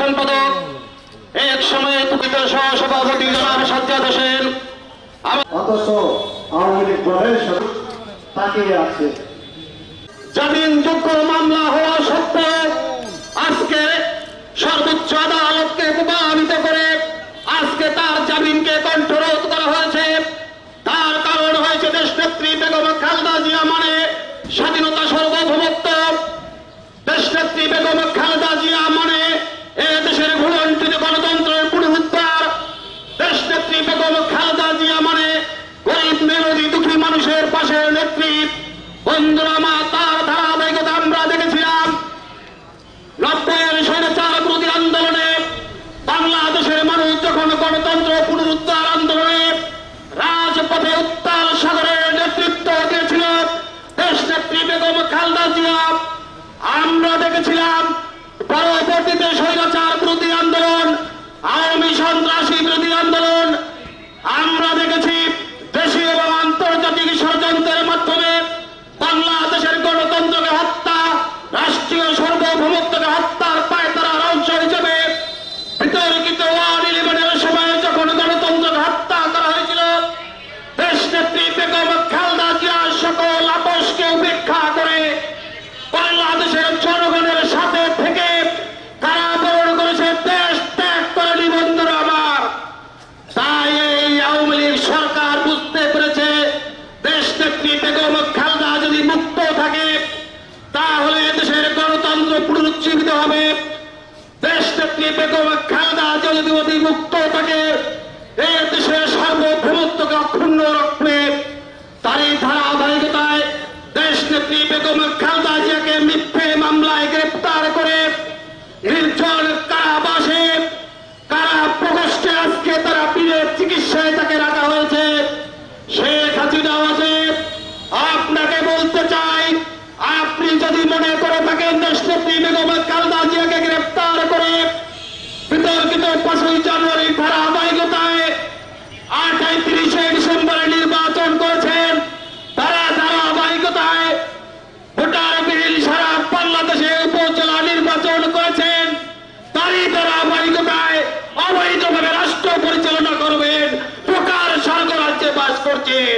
সম্পাদক এক সময়ে প্রতিষ্ঠা সহসভাপতি জনাব সাজ্জাদ হোসেন অথচ আওয়ামী লীগ দলের তাকিয়ে আছে। জামিনযোগ্য মামলা হওয়া সত্ত্বেও আজকে সর্বোচ্চ আদালতকে প্রভাবিত করে আজকে তার জামিনকে কণ্ঠরোধ করা হয়েছে। তার কারণ হয়েছে দেশনেত্রী বেগম খালেদা জিয়া মানে স্বাধীনতা সর্বভৌমত্ব, দেশনেত্রী বেগম খালেদা জিয়া মানে এ দেশের ভুলন্টিত গণতন্ত্রের পুনরুদ্ধার, দেশনেত্রী বেগম খালেদা জিয়া মানে গরিব মেরোধী দুঃখী মানুষের পাশে নেত্রী। বন্ধুরা মা, তার ধারাবাহিকতা আমরা দেখেছিলাম ৯০-এর স্বৈরাচার বিরোধী আন্দোলনে, বাংলাদেশের মানুষ যখন গণতন্ত্র পুনরুদ্ধার আন্দোলনে রাজপথে উত্তাল সাগরের নেতৃত্ব দিয়েছিল দেশনেত্রী বেগম খালেদা জিয়া। আমরা দেখেছিলাম পরবর্তীতে স্বৈরাচার বিরোধী আন্দোলন, আওয়ামী সন্ত্রাসী বিরোধী আন্দোলন, আমরা দেখেছি দেশি এবং আন্তর্জাতিক ষড়যন্ত্রের মাধ্যমে বাংলাদেশের গণতন্ত্রকে হত্যা, রাষ্ট্রীয় সর্বভৌমত্বকে হত্যার পায়তারার অংশ হিসেবে বিতর্কিত ওয়ান-11-এর সময় যখন গণতন্ত্রকে হত্যা করা হয়েছিল দেশনেত্রী বেগম খালেদা জিয়া সকল আপোষকে উপেক্ষা করে বাংলাদেশের জনগণের সাথে থেকে কারাবরণ করেছে, দেশ ত্যাগ করেনি। বন্ধুরা আমার, তাই এই আওয়ামী লীগ সরকার বুঝতে পেরেছে দেশনেত্রী বেগম খালেদা যদি মুক্ত থাকে তাহলে দেশের গণতন্ত্র পুনরুজ্জীবিত হবে। দেশনেত্রী বেগম খালেদা যদি মুক্ত থাকে এই দেশের সার্বভৌমত্বকে অক্ষুণ্ণ রাখবে। তারই ধারাবাহিকতায় দেশনেত্রী বেগম খালেদা জিয়াকে মিথ্যে মামলায় গ্রেপ্তার করে নির্জন কারাবাসে, কারা প্রকোষ্ঠে আজকে তারা পীরের চিকিৎসায় তাকে রাখা হয়েছে। শেখ হাসিনা আপনাকে বলতে চাই, আপনি যদি মনে করে থাকেন দেশনেত্রী বেগম খালেদা জিয়াকে গ্রেপ্তার করে বিতর্কিত ৫ই জানুয়ারি ধারাবাহিকতায় ৩৮-ডিসেম্বরে নির্বাচন করেছেন, তারা ধারাবাহিকতায় ভোটারবিহীন সারা বাংলাদেশে উপজেলা নির্বাচন করেছেন, তারই ধারাবাহিকতায় অবৈধভাবে রাষ্ট্র পরিচালনা করবেন, প্রকার স্বর্গরাজ্যে বাস করছেন।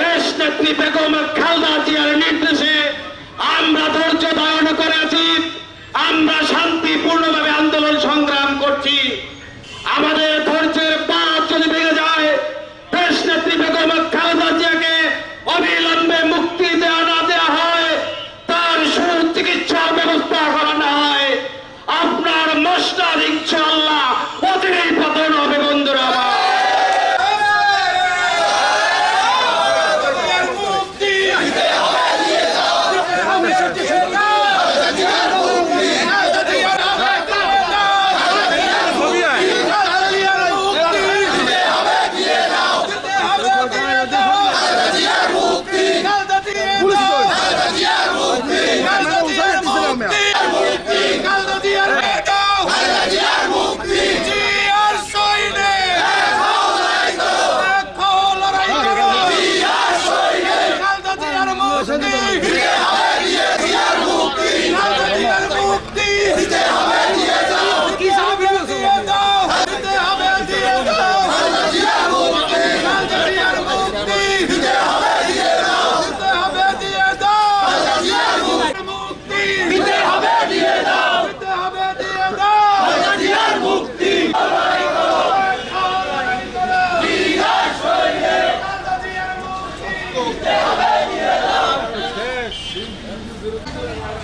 দেশনেত্রী বেগম খালেদা জিয়ার নির্দেশে আমরা ধৈর্য ধারণ করেছি, আমরা শান্তিপূর্ণভাবে আন্দোলন সংগ্রাম করছি। আমাদের ধৈর্যের পাঁচ যদি ভেঙে যায় দেশনেত্রী বেগম খালেদা জিয়াকে অবিলম্বে মুক্তি দেওয়া না দেওয়া হয়, তার সুচিকিৎসার ব্যবস্থা করা না হয়, আপনার মশলার ইনশাআল্লাহ অচিরেই পতন হবে। বন্ধুরা